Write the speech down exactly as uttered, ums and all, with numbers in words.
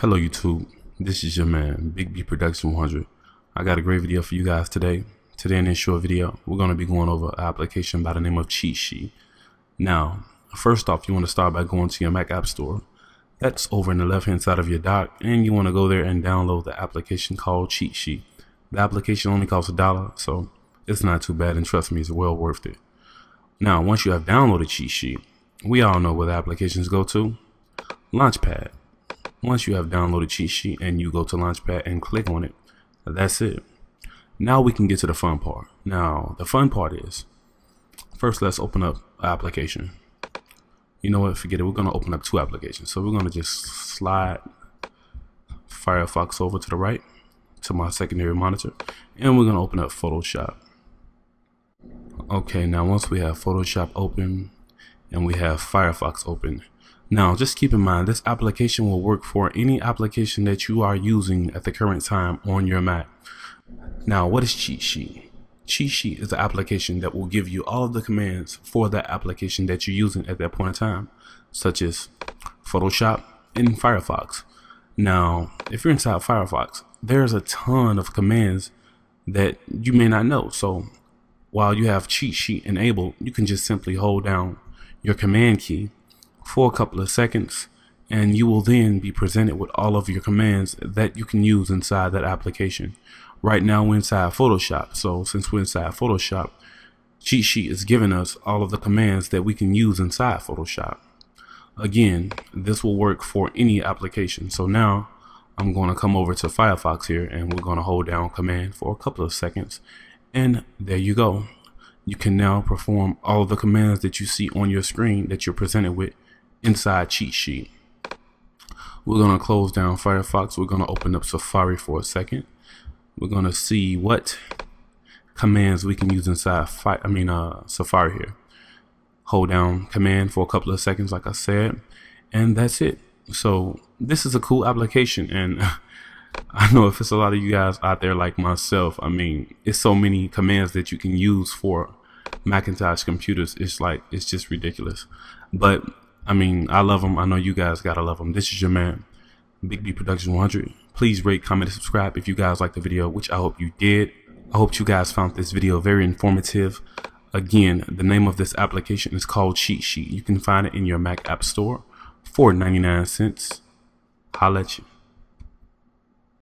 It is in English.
Hello YouTube, this is your man Big B Production one hundred. I got a great video for you guys today. Today in this short video, we're going to be going over an application by the name of Cheat Sheet. Now, first off, you want to start by going to your Mac App Store. That's over on the left hand side of your dock, and you want to go there and download the application called Cheat Sheet. The application only costs a dollar, so it's not too bad, and trust me, it's well worth it. Now, once you have downloaded Cheat Sheet, we all know where the applications go to. Launchpad. Once you have downloaded Cheat Sheet and you go to Launchpad and click on it, that's it. Now we can get to the fun part. Now, the fun part is, first let's open up an application. You know what, forget it, we're gonna open up two applications. So we're gonna just slide Firefox over to the right, to my secondary monitor, and we're gonna open up Photoshop. Okay, now once we have Photoshop open and we have Firefox open, now just keep in mind this application will work for any application that you are using at the current time on your Mac. Now, what is Cheat Sheet? Cheat Sheet is the application that will give you all of the commands for that application that you're using at that point in time, such as Photoshop and Firefox. Now, if you're inside Firefox, there's a ton of commands that you may not know. So while you have Cheat Sheet enabled, you can just simply hold down your command key for a couple of seconds, and you will then be presented with all of your commands that you can use inside that application. Right now we're inside Photoshop, so since we're inside Photoshop, Cheat Sheet is giving us all of the commands that we can use inside Photoshop. Again, this will work for any application. So now I'm going to come over to Firefox here, and we're going to hold down command for a couple of seconds, and there you go. You can now perform all of the commands that you see on your screen that you're presented with inside Cheat Sheet. We're going to close down Firefox. We're going to open up Safari for a second. We're going to see what commands we can use inside fi I mean uh, Safari here. Hold down command for a couple of seconds, like I said, and that's it. So this is a cool application, and I know if it's a lot of you guys out there like myself, I mean, it's so many commands that you can use for Macintosh computers. It's like, it's just ridiculous. But I mean, I love them. I know you guys gotta love them. This is your man, Big B Production one hundred. Please rate, comment, and subscribe if you guys liked the video, which I hope you did. I hope you guys found this video very informative. Again, the name of this application is called Cheat Sheet. You can find it in your Mac App Store for ninety-nine cents. Holla at you.